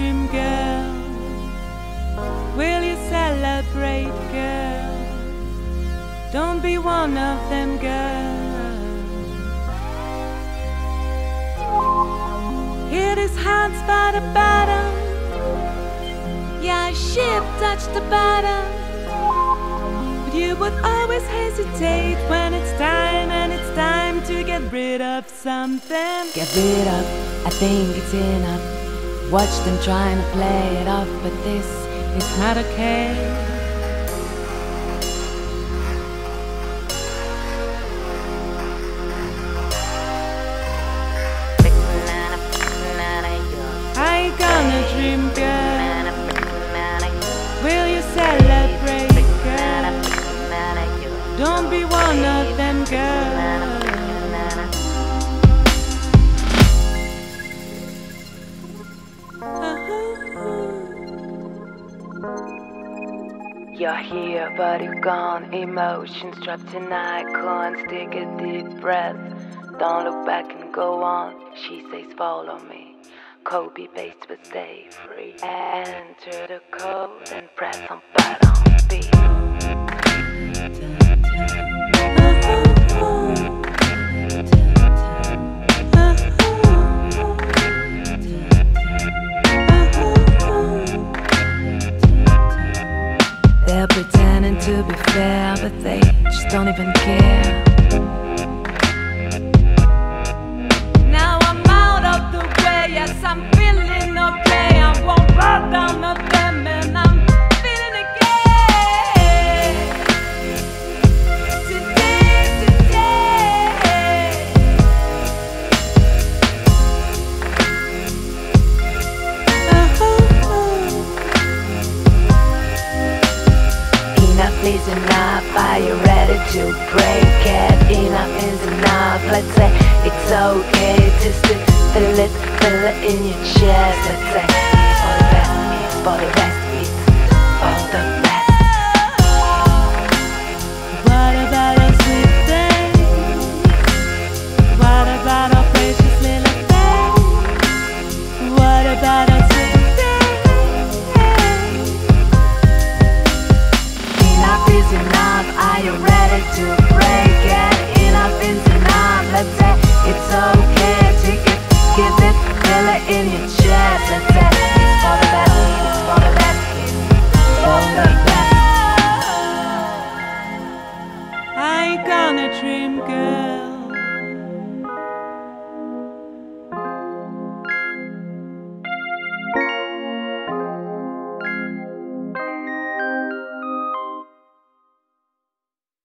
bedroom, girl? Will you celebrate, girl? Don't be one of them, girl. Hit his hands by the bottom. Yeah, ship touched the bottom. But you would always hesitate when it's time, and it's time to get rid of something. Get rid of, I think it's enough. Watch them trying to play it off, but this is not okay. Are you gonna dream, girl? Will you celebrate, girl? Don't be one of them, girl. You're here, but you're gone. Emotions trapped in icons. Take a deep breath. Don't look back and go on. She says, follow me. Kobe based with stay free. Enter the code and press on button B. They're pretending to be fair, but they just don't even care. Now I'm out of the way, yes, I'm feeling okay. I won't bow down to them, and I'm feeling again. Today. Please enough, are you ready to break it? Enough is enough, let's say it's okay to still feel it in your chest. Let's say it's for the best, it's for the best.